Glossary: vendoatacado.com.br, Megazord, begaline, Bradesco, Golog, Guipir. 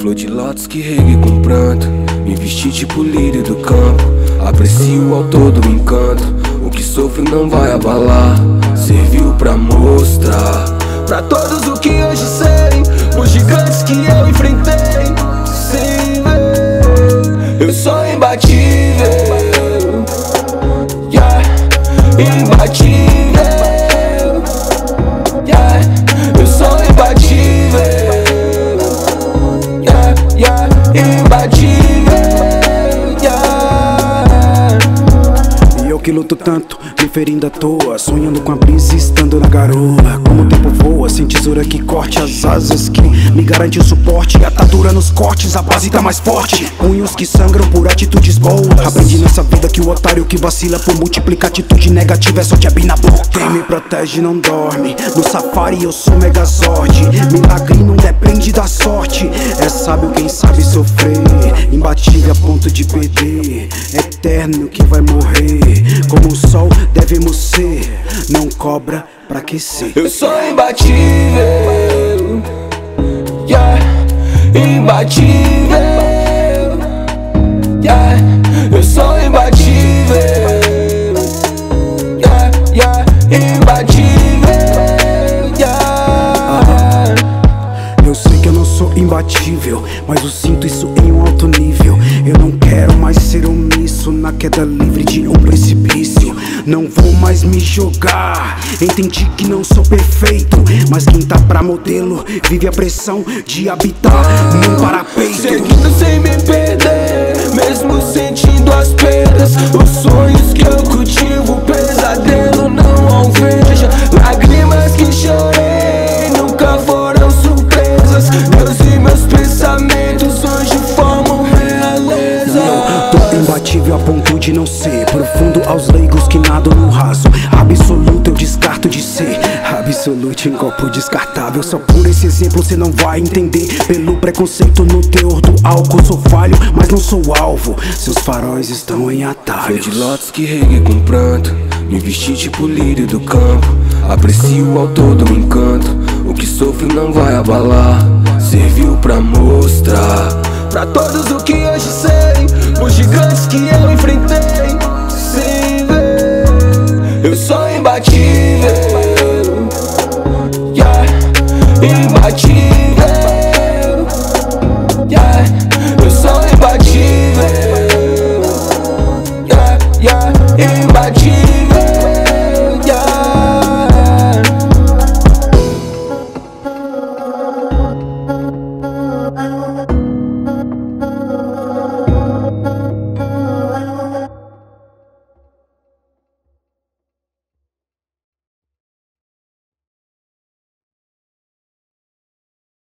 Floci lațchi hege cumprat, mi piscici pulire do campo. Aprecio ao todo o encanto, o que sofro não vai abalar. Serviu pra mostrar pra todos o que hoje sei, os gigantes que eu enfrentei. Sem ver, eu sou imbatível, yeah, imbatível. Que luto tanto, me ferindo à toa, sonhando com a brisa estando na garoa. Como o tempo voa, sem tesoura que corte as asas que me garante o suporte. Atadura nos cortes, a base tá mais forte. Punhos que sangram por atitudes boas. Aprendi nessa vida que o otário que vacila por multiplicar atitude negativa é só te abrir na boca. Quem me protege não dorme, no safari eu sou Megazord. Milagre não depende da sorte, é sábio quem sabe sofrer. Imbatível a ponto de perder, eterno que vai morrer. Como o sol devemos ser, não cobra pra que ser. Eu sou imbatível, yeah, imbatível, yeah, eu sou imbatível, yeah, yeah, imbatível, yeah. Eu sei que eu não sou imbatível, mas eu sinto isso em um alto nível. Eu não quero mais ser omisso na queda livre de um precipício. Não vou mais me jogar, entendi que não sou perfeito, mas quem tá pra modelo vive a pressão de habitar num parapeito. Seguindo sem me perder, mesmo sentindo as perdas, os sonhos que eu cultivo, pesadelo não alveja. Lágrimas que chorei nunca foram surpresas, meus e meus pensamentos hoje formam realeza. Tô imbatível a ponto de não ser, profundo aos leigos que nado no raso. Absoluto eu descarto de ser, absoluto em copo descartável. Só por esse exemplo cê não vai entender, pelo preconceito no teor do álcool. Sou falho, mas não sou alvo, seus faróis estão em atalhos. Foi de lotes que reguei com pranto, me vesti tipo lírio do campo. Aprecio ao todo o encanto, o que sofro não vai abalar. Serviu pra mostrar pra todos o que hoje sei, os gigantes que eu enfrentei. Sem ver, eu sou imbatível, yeah, imbatível, yeah, eu sou imbatível, yeah, yeah, imbatível.